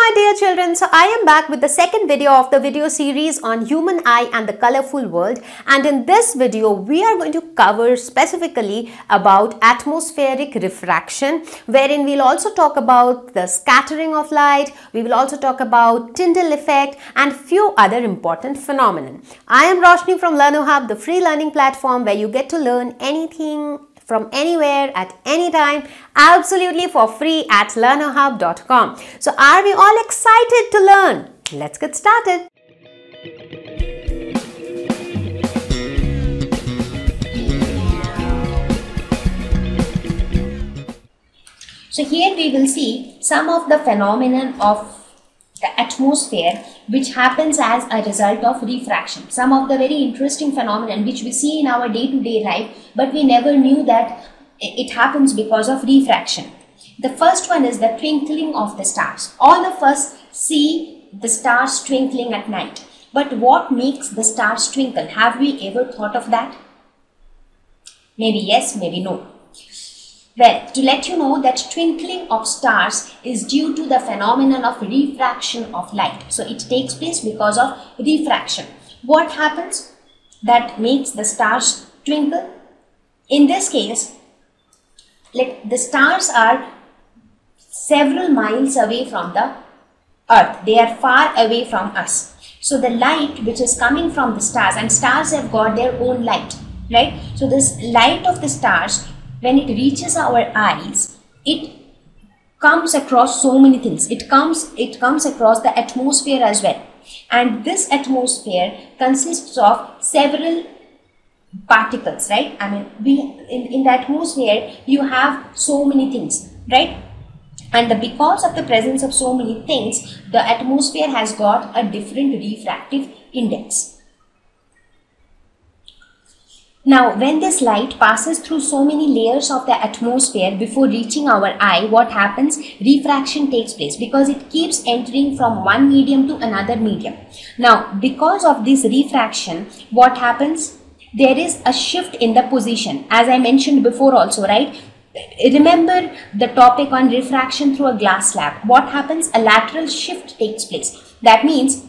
my dear children, so I am back with the second video of the video series on human eye and the colorful world, and in this video we are going to cover specifically about atmospheric refraction, wherein we'll also talk about the scattering of light, we will also talk about Tyndall effect and few other important phenomenon. I am Roshni from LearnoHub, the free learning platform where you get to learn anything from anywhere at any time absolutely for free at LearnoHub.com. So are we all excited to learn? Let's get started. So here we will see some of the phenomenon of the atmosphere which happens as a result of refraction. Some of the very interesting phenomena which we see in our day-to-day life, but we never knew that it happens because of refraction. The first one is the twinkling of the stars. All of us see the stars twinkling at night, but what makes the stars twinkle? Have we ever thought of that? Maybe yes, maybe no. Well, to let you know that twinkling of stars is due to the phenomenon of refraction of light. So it takes place because of refraction. What happens that makes the stars twinkle? In this case, the stars are several miles away from the earth. They are far away from us. So the light which is coming from the stars, and stars have got their own light, right? So this light of the stars, when it reaches our eyes, it comes across so many things. It comes across the atmosphere as well. And this atmosphere consists of several particles, right? I mean, in the atmosphere, you have so many things, right? And because of the presence of so many things, the atmosphere has got a different refractive index. Now, when this light passes through so many layers of the atmosphere before reaching our eye, what happens? Refraction takes place because it keeps entering from one medium to another medium. Now, because of this refraction, what happens? There is a shift in the position, as I mentioned before also, right? Remember the topic on refraction through a glass slab. What happens? A lateral shift takes place. That means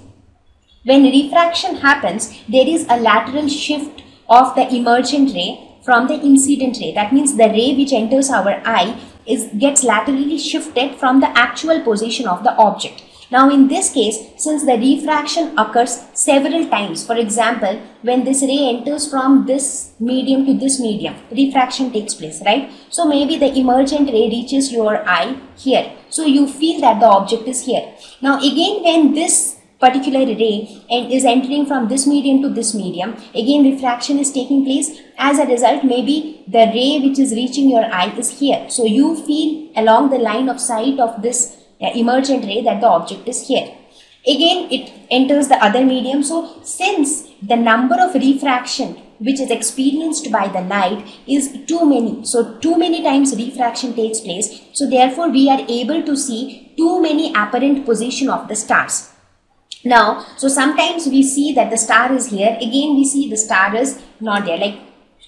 when refraction happens, there is a lateral shift of the emergent ray from the incident ray. That means the ray which enters our eye gets laterally shifted from the actual position of the object. Now in this case, since the refraction occurs several times, for example, when this ray enters from this medium to this medium, refraction takes place, right? So maybe the emergent ray reaches your eye here. So you feel that the object is here. Now again, when this particular ray and is entering from this medium to this medium, again refraction is taking place. As a result, maybe the ray which is reaching your eye is here. So you feel along the line of sight of this emergent ray that the object is here. Again, it enters the other medium. So since the number of refraction which is experienced by the light is too many, so too many times refraction takes place. So therefore, we are able to see too many apparent position of the stars. Now, so sometimes we see that the star is here, again we see the star is not there. Like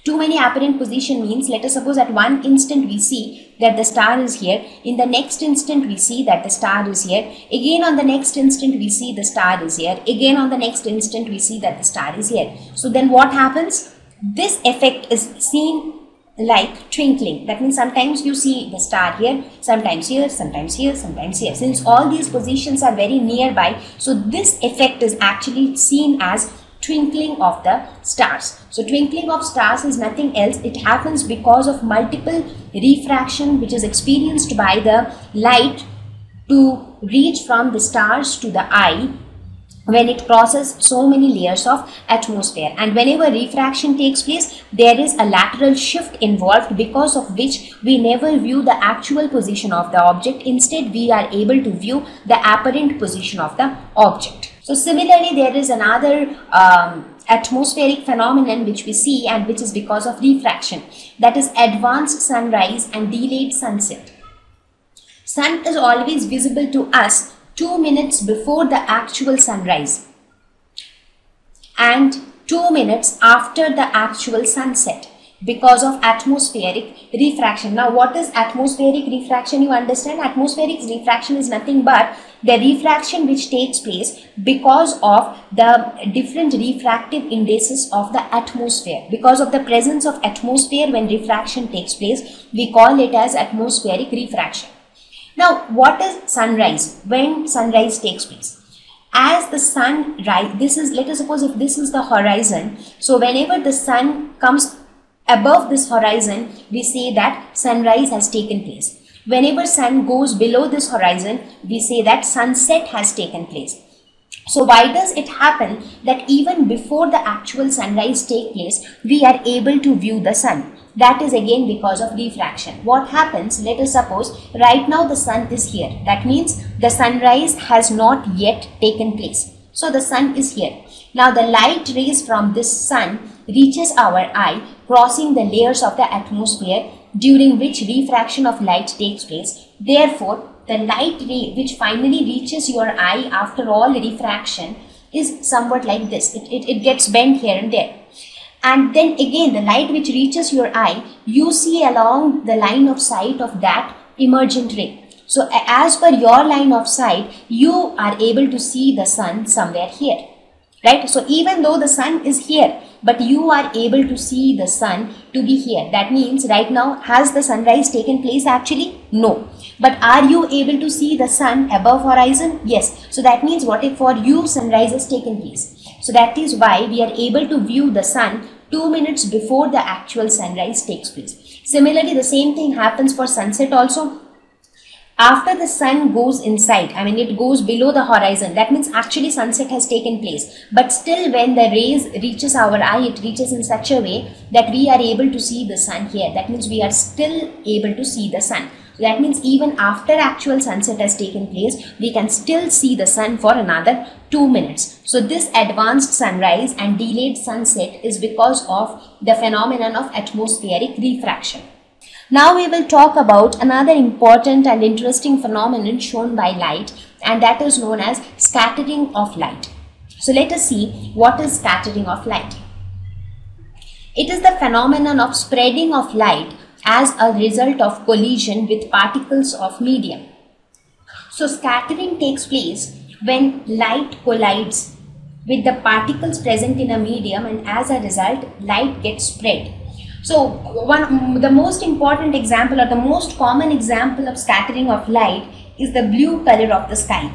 too many apparent position means, let us suppose at one instant we see that the star is here, in the next instant we see that the star is here, again on the next instant we see the star is here, again on the next instant we see that the star is here. So then what happens? This effect is seen like twinkling. That means sometimes you see the star here, sometimes here, sometimes here, sometimes here. Since all these positions are very nearby, so this effect is actually seen as twinkling of the stars. So twinkling of stars is nothing else. It happens because of multiple refraction which is experienced by the light to reach from the stars to the eye when it crosses so many layers of atmosphere. And whenever refraction takes place, there is a lateral shift involved, because of which we never view the actual position of the object. Instead, we are able to view the apparent position of the object. So similarly, there is another atmospheric phenomenon which we see and which is because of refraction. That is advanced sunrise and delayed sunset. Sun is always visible to us 2 minutes before the actual sunrise and 2 minutes after the actual sunset. because of atmospheric refraction. Now what is atmospheric refraction? You understand, atmospheric refraction is nothing but the refraction which takes place because of the different refractive indices of the atmosphere. Because of the presence of atmosphere when refraction takes place, we call it as atmospheric refraction. Now what is sunrise? When sunrise takes place? As the sun rises, this is, let us suppose if this is the horizon, so whenever the sun comes above this horizon, we say that sunrise has taken place. Whenever sun goes below this horizon, we say that sunset has taken place. So why does it happen that even before the actual sunrise takes place, we are able to view the sun? That is again because of refraction. What happens, let us suppose right now the sun is here. That means the sunrise has not yet taken place. So the sun is here. Now the light rays from this sun reaches our eye, crossing the layers of the atmosphere during which refraction of light takes place. Therefore, the light ray which finally reaches your eye after all refraction is somewhat like this. It gets bent here and there. And then again, the light which reaches your eye, you see along the line of sight of that emergent ray. So as per your line of sight, you are able to see the sun somewhere here, right? So even though the sun is here, but you are able to see the sun to be here. That means right now, has the sunrise taken place actually? No. But are you able to see the sun above horizon? Yes. So that means what if for you sunrise has taken place? So that is why we are able to view the sun 2 minutes before the actual sunrise takes place. Similarly, the same thing happens for sunset also. After the sun goes inside, I mean it goes below the horizon, that means actually sunset has taken place. But still when the rays reaches our eye, it reaches in such a way that we are able to see the sun here. That means we are still able to see the sun. That means even after actual sunset has taken place, we can still see the sun for another 2 minutes. So this advanced sunrise and delayed sunset is because of the phenomenon of atmospheric refraction. Now we will talk about another important and interesting phenomenon shown by light, and that is known as scattering of light. So let us see what is scattering of light. It is the phenomenon of spreading of light as a result of collision with particles of medium. So scattering takes place when light collides with the particles present in a medium, and as a result light gets spread. So the most important example or the most common example of scattering of light is the blue color of the sky.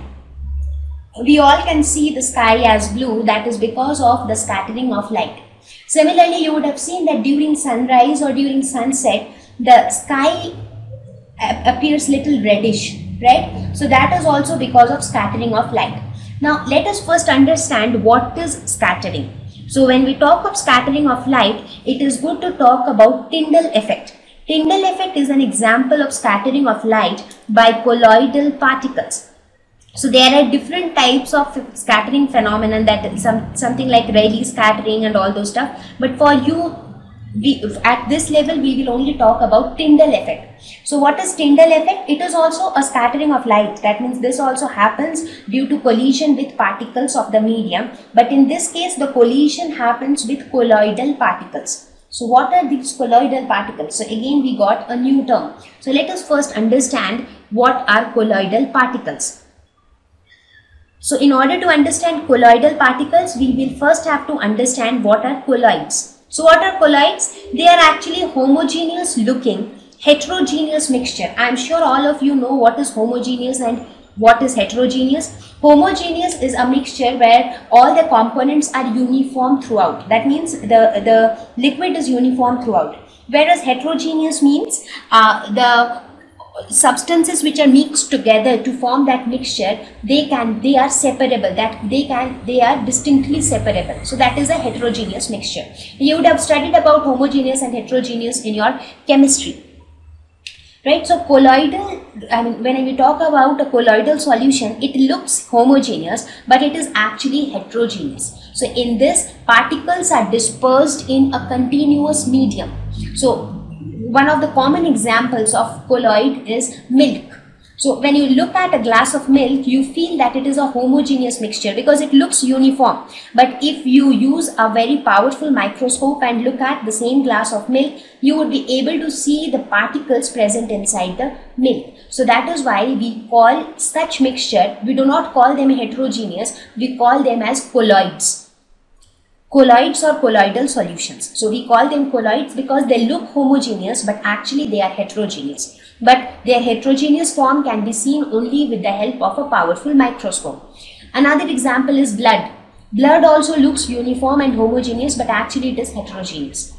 We all can see the sky as blue, that is because of the scattering of light. Similarly, you would have seen that during sunrise or during sunset, the sky appears little reddish, right? So that is also because of scattering of light. Now let us first understand what is scattering. So when we talk of scattering of light, it is good to talk about Tyndall effect. Tyndall effect is an example of scattering of light by colloidal particles. So there are different types of scattering phenomenon, that something like Rayleigh scattering and all those stuff. But for you, at this level, we will only talk about Tyndall effect. So what is Tyndall effect? It is also a scattering of light. That means this also happens due to collision with particles of the medium. But in this case, the collision happens with colloidal particles. So what are these colloidal particles? So again, we got a new term. So let us first understand what are colloidal particles. So in order to understand colloidal particles, we will first have to understand what are colloids. So what are colloids? They are actually homogeneous looking, heterogeneous mixture. I am sure all of you know what is homogeneous and what is heterogeneous. Homogeneous is a mixture where all the components are uniform throughout. That means the liquid is uniform throughout. Whereas heterogeneous means the substances which are mixed together to form that mixture, they are separable, that they are distinctly separable. So that is a heterogeneous mixture. You would have studied about homogeneous and heterogeneous in your chemistry, right? So colloidal, I mean when we talk about a colloidal solution, it looks homogeneous but it is actually heterogeneous. So in this, particles are dispersed in a continuous medium. So one of the common examples of colloid is milk. So when you look at a glass of milk, you feel that it is a homogeneous mixture because it looks uniform. But if you use a very powerful microscope and look at the same glass of milk, you would be able to see the particles present inside the milk. So that is why we call such mixture, we do not call them heterogeneous, we call them as colloids. Colloids or colloidal solutions. So we call them colloids because they look homogeneous but actually they are heterogeneous. But their heterogeneous form can be seen only with the help of a powerful microscope. Another example is blood. Blood also looks uniform and homogeneous but actually it is heterogeneous.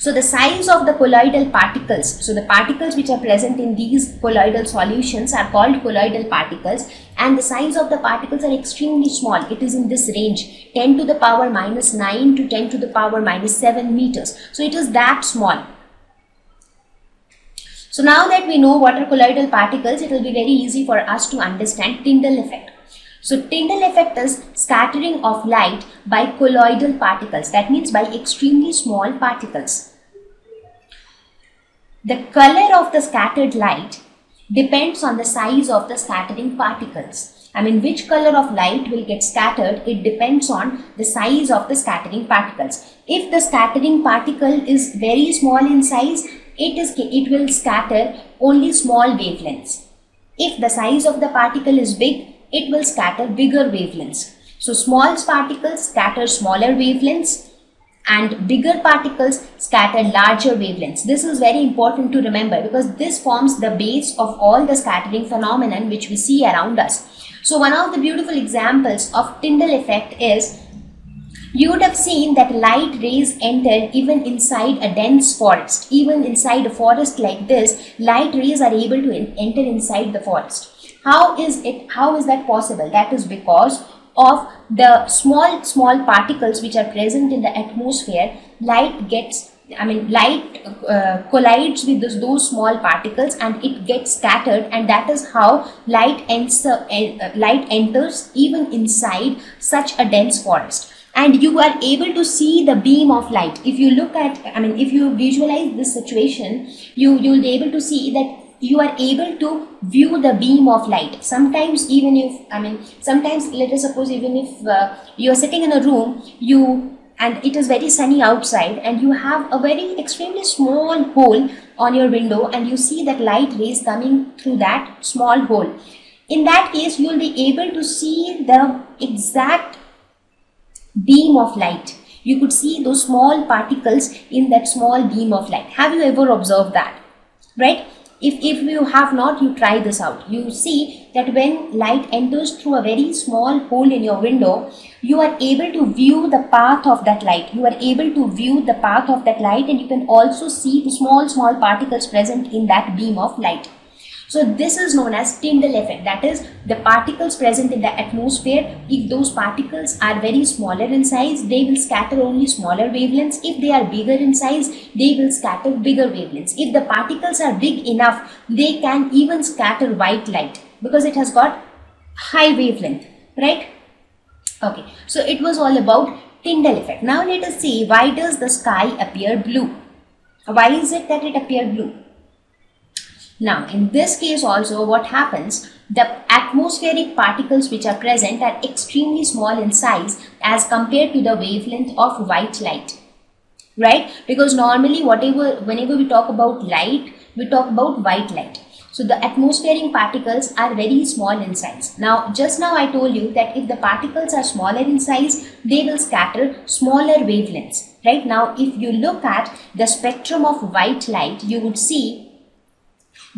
So the size of the colloidal particles, so the particles which are present in these colloidal solutions are called colloidal particles, and the size of the particles are extremely small. It is in this range, 10 to the power minus 9 to 10 to the power minus 7 meters. So it is that small. So now that we know what are colloidal particles, it will be very easy for us to understand Tyndall effect. So Tyndall effect is scattering of light by colloidal particles, that means by extremely small particles. The color of the scattered light depends on the size of the scattering particles. I mean, which color of light will get scattered, it depends on the size of the scattering particles. If the scattering particle is very small in size, it will scatter only small wavelengths. If the size of the particle is big, it will scatter bigger wavelengths. So small particles scatter smaller wavelengths and bigger particles scatter larger wavelengths. This is very important to remember because this forms the base of all the scattering phenomenon which we see around us. So one of the beautiful examples of Tyndall effect is, you would have seen that light rays enter even inside a dense forest. Even inside a forest like this, light rays are able to enter inside the forest. How is that possible? That is because of the small particles which are present in the atmosphere. Light collides with those small particles and it gets scattered, and that is how light enters even inside such a dense forest. And you are able to see the beam of light. If you look at, if you visualize this situation, you'll be able to see that you are able to view the beam of light. Sometimes even if, sometimes let us suppose even if you are sitting in a room and it is very sunny outside and you have a very extremely small hole on your window and you see that light rays coming through that small hole. In that case, you will be able to see the exact beam of light. You could see those small particles in that small beam of light. Have you ever observed that? Right? If you have not, you try this out. You see that when light enters through a very small hole in your window, you are able to view the path of that light. You are able to view the path of that light, and you can also see the small particles present in that beam of light. So this is known as Tyndall effect. That is, the particles present in the atmosphere, if those particles are very smaller in size, they will scatter only smaller wavelengths. If they are bigger in size, they will scatter bigger wavelengths. If the particles are big enough, they can even scatter white light because it has got high wavelength, right? Okay, so it was all about Tyndall effect. Now let us see, why does the sky appear blue? Why is it that it appears blue? Now, in this case also, what happens, the atmospheric particles which are present are extremely small in size as compared to the wavelength of white light, right? Because normally, whenever we talk about light, we talk about white light. So the atmospheric particles are very small in size. Now, just now I told you that if the particles are smaller in size, they will scatter smaller wavelengths, right? Now, if you look at the spectrum of white light, you would see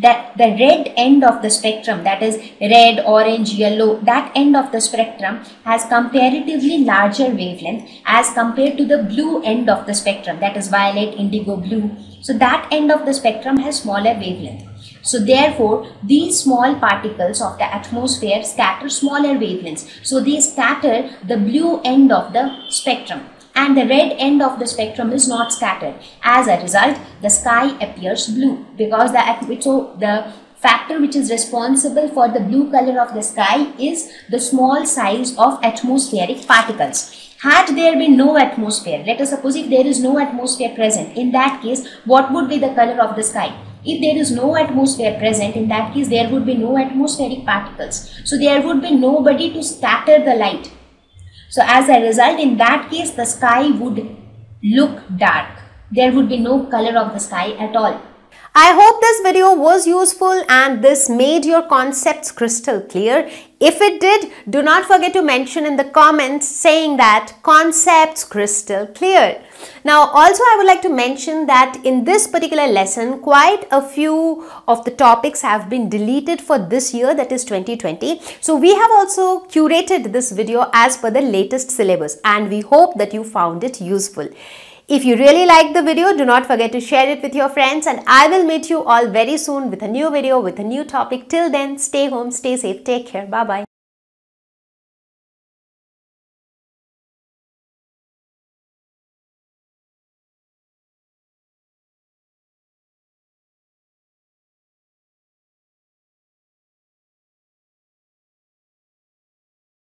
that the red end of the spectrum, that is red, orange, yellow, that end of the spectrum has comparatively larger wavelength as compared to the blue end of the spectrum, that is violet, indigo, blue. So that end of the spectrum has smaller wavelength. So therefore, these small particles of the atmosphere scatter smaller wavelengths. So they scatter the blue end of the spectrum and the red end of the spectrum is not scattered. As a result, the sky appears blue because the factor which is responsible for the blue color of the sky is the small size of atmospheric particles. Had there been no atmosphere, let us suppose if there is no atmosphere present, in that case, what would be the color of the sky? If there is no atmosphere present, in that case there would be no atmospheric particles. So there would be nobody to scatter the light. So as a result, in that case the sky would look dark. There would be no color of the sky at all. I hope this video was useful and this made your concepts crystal clear. If it did, do not forget to mention in the comments saying that concepts crystal clear. Now also I would like to mention that in this particular lesson, quite a few of the topics have been deleted for this year, that is 2020. So we have also curated this video as per the latest syllabus and we hope that you found it useful. If you really liked the video, do not forget to share it with your friends, and I will meet you all very soon with a new video, with a new topic. Till then, stay home, stay safe, take care. Bye-bye.